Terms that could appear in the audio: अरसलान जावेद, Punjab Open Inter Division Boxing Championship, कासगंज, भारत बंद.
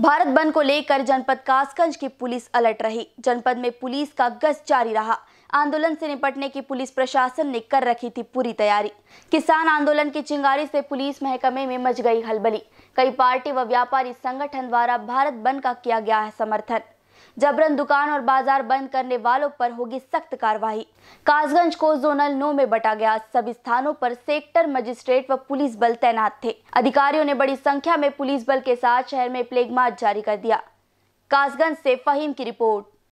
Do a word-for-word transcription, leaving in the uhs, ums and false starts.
भारत बंद को लेकर जनपद कासगंज की पुलिस अलर्ट रही। जनपद में पुलिस का गश्त जारी रहा। आंदोलन से निपटने की पुलिस प्रशासन ने कर रखी थी पूरी तैयारी। किसान आंदोलन की चिंगारी से पुलिस महकमे में मच गई हलबली। कई पार्टी व व्यापारी संगठन द्वारा भारत बंद का किया गया है समर्थन। जबरन दुकान और बाजार बंद करने वालों पर होगी सख्त कार्रवाई। कासगंज को जोनल नौ में बंटा गया। सभी स्थानों पर सेक्टर मजिस्ट्रेट व पुलिस बल तैनात थे। अधिकारियों ने बड़ी संख्या में पुलिस बल के साथ शहर में प्लेग मार्च जारी कर दिया। कासगंज से फहीम की रिपोर्ट।